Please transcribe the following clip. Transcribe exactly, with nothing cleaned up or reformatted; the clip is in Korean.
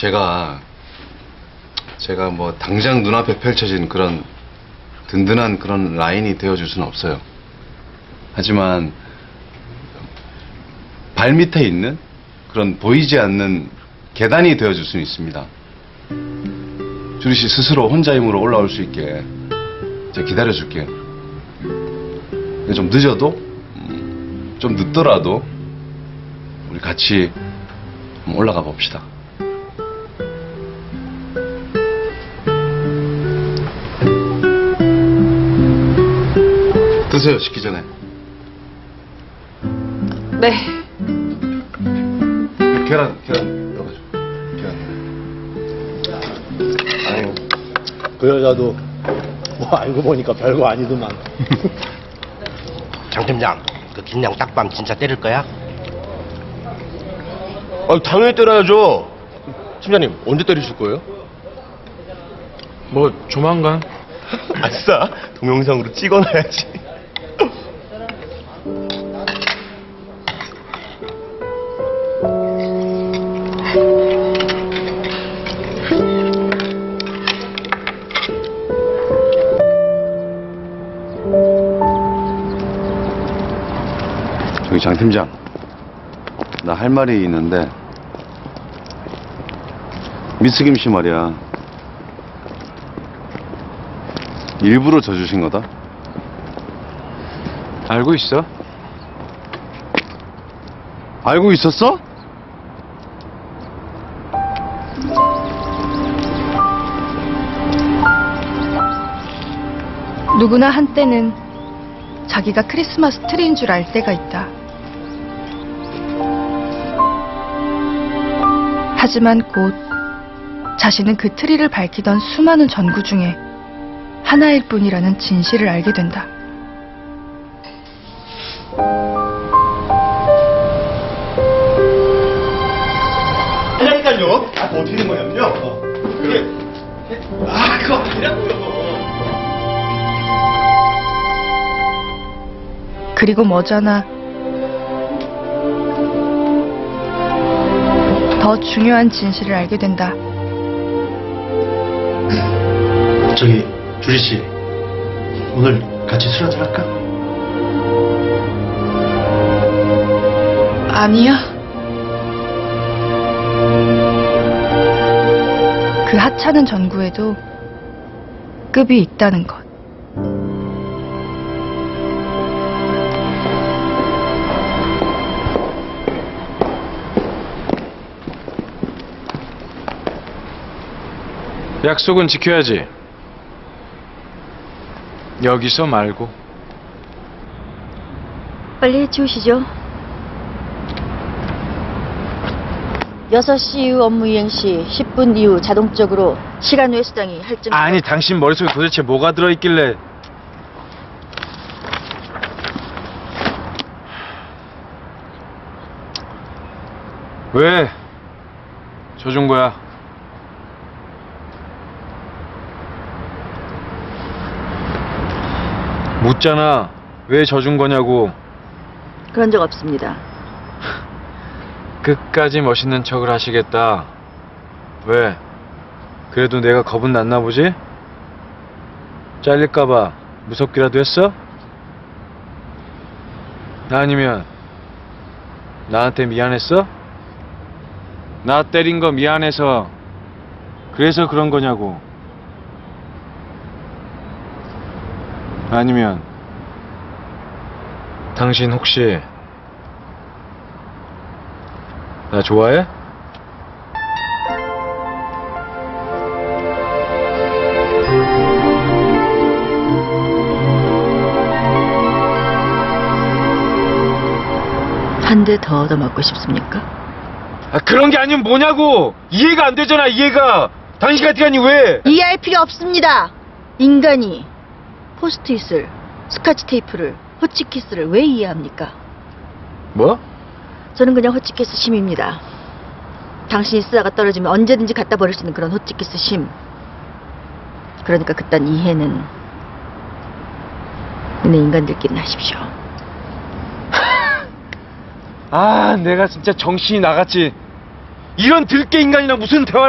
제가 제가 뭐 당장 눈앞에 펼쳐진 그런 든든한 그런 라인이 되어줄 수는 없어요. 하지만 발밑에 있는 그런 보이지 않는 계단이 되어줄 수는 있습니다. 주리 씨 스스로 혼자 힘으로 올라올 수 있게 제가 기다려줄게요. 좀 늦어도 좀 늦더라도 우리 같이 올라가 봅시다. 드세요, 식기 전에. 네. 계란, 계란 넣어줘. 계란. 아유, 그 여자도 뭐 알고 보니까 별거 아니더만. 장 팀장, 그 김양 딱밤 진짜 때릴 거야? 아, 당연히 때려야죠. 팀장님, 언제 때리실 거예요? 뭐 조만간. 아싸, 동영상으로 찍어놔야지. 장 팀장, 나 할 말이 있는데, 미스김 씨 말이야, 일부러 져주신 거다. 알고 있어? 알고 있었어? 누구나 한때는 자기가 크리스마스 트리인 줄 알 때가 있다. 하지만 곧 자신은 그 트리를 밝히던 수많은 전구 중에 하나일 뿐이라는 진실을 알게 된다. 그러니까요. 아, 뭐 어떻게 된 거냐면요. 어. 그래. 아, 그거 아니라고요. 그리고 머잖아. 더 중요한 진실을 알게 된다. 저기 주리 씨, 오늘 같이 술 한잔 할까? 아니요. 그 하찮은 전구에도 급이 있다는 것. 약속은 지켜야지. 여기서 말고. 빨리 해치우시죠. 여섯 시 이후 업무 이행 시 십 분 이후 자동적으로 시간 외 수당이 할증. 아니, 당신 머릿속에 도대체 뭐가 들어있길래. 왜 져준 거야? 묻잖아. 왜 져준 거냐고. 그런 적 없습니다. 끝까지 멋있는 척을 하시겠다. 왜? 그래도 내가 겁은 났나 보지? 잘릴까봐 무섭기라도 했어? 나 아니면 나한테 미안했어? 나 때린 거 미안해서 그래서 그런 거냐고. 아니면 당신 혹시 나 좋아해? 한 대 더 얻어맞고 싶습니까? 아, 그런 게 아니면 뭐냐고! 이해가 안 되잖아, 이해가! 당신 같은 년이 왜! 이해할 필요 없습니다! 인간이 포스트잇을, 스카치 테이프를, 호치키스를 왜 이해합니까? 뭐? 저는 그냥 호치키스 심입니다. 당신이 쓰다가 떨어지면 언제든지 갖다 버릴 수 있는 그런 호치키스 심. 그러니까 그딴 이해는 너네 인간들끼리 하십시오. 아, 내가 진짜 정신이 나갔지. 이런 들깨 인간이랑 무슨 대화를.